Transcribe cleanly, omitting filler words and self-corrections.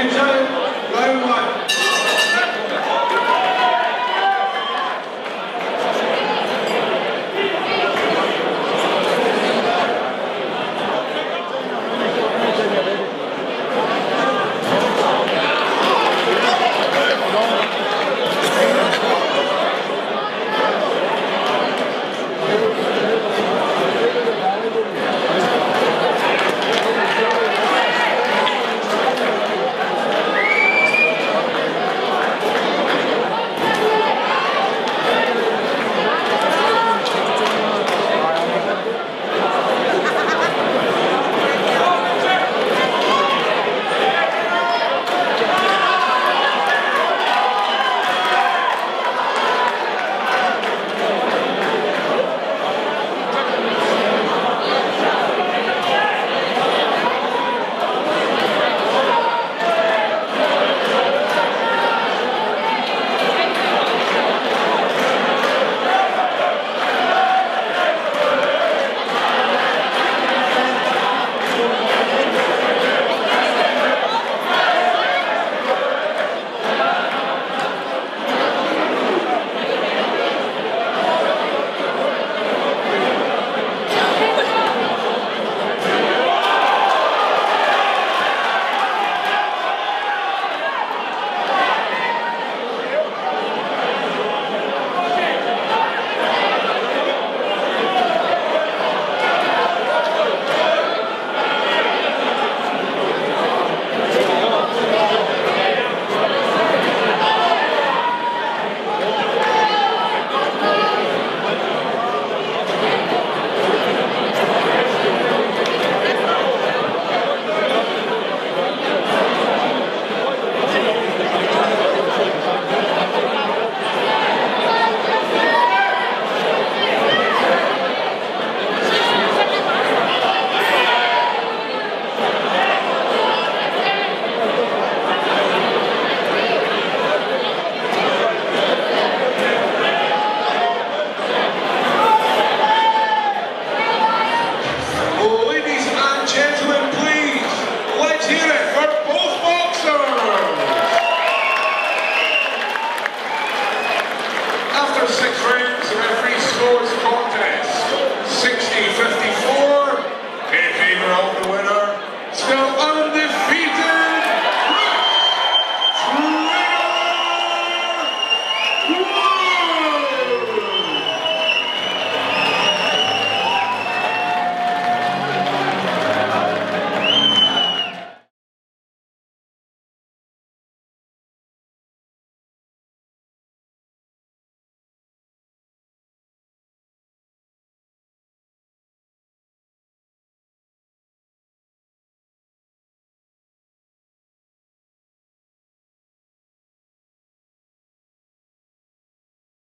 Thank you, Joe.